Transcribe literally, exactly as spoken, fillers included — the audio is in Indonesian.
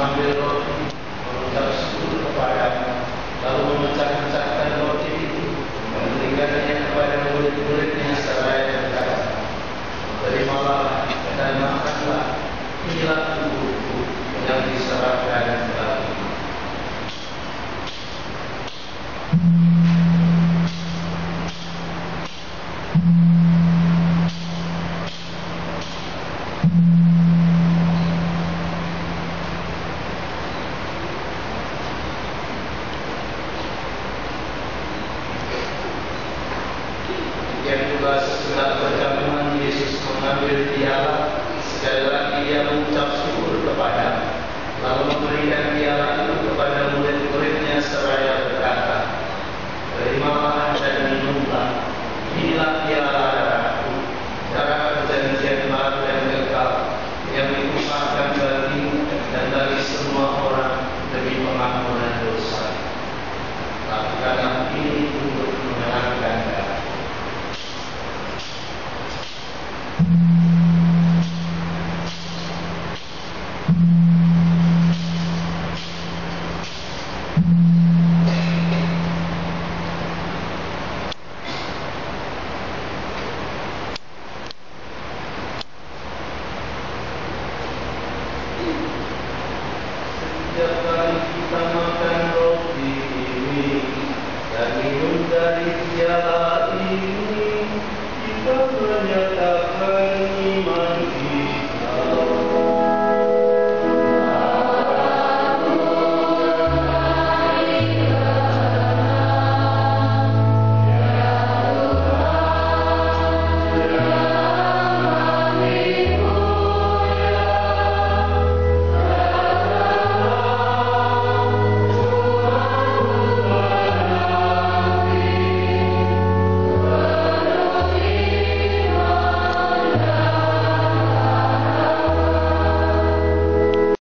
mengambil roti, mengucap syukur kepada-Nya, lalu memecah-mecahkan roti itu, memberikannya kepada murid-muridnya seraya berkata, "Terimalah dan makanlah, inilah tubuhku yang diserahkan kepadamu." Dari segala ini kita belajar